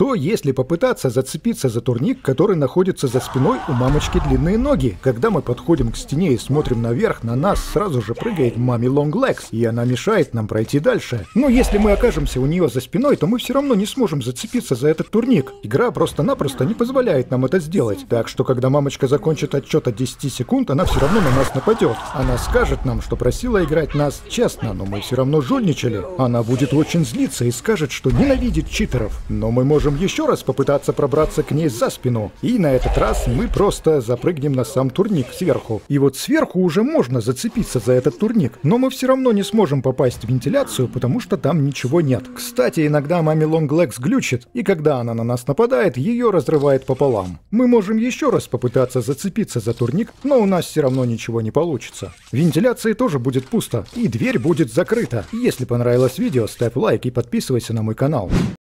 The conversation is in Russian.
Что, если попытаться зацепиться за турник, который находится за спиной у мамочки длинные ноги? Когда мы подходим к стене и смотрим наверх, на нас сразу же прыгает Mommy Long Legs, и она мешает нам пройти дальше. Но если мы окажемся у нее за спиной, то мы все равно не сможем зацепиться за этот турник. Игра просто-напросто не позволяет нам это сделать. Так что, когда мамочка закончит отчет от 10 секунд, она все равно на нас нападет. Она скажет нам, что просила играть нас честно, но мы все равно жульничали. Она будет очень злиться и скажет, что ненавидит читеров. Но мы можем еще раз попытаться пробраться к ней за спину. И на этот раз мы просто запрыгнем на сам турник сверху. И вот сверху уже можно зацепиться за этот турник, но мы все равно не сможем попасть в вентиляцию, потому что там ничего нет. Кстати, иногда Mommy Long Legs глючит, и когда она на нас нападает, ее разрывает пополам. Мы можем еще раз попытаться зацепиться за турник, но у нас все равно ничего не получится. В вентиляции тоже будет пусто, и дверь будет закрыта. Если понравилось видео, ставь лайк и подписывайся на мой канал.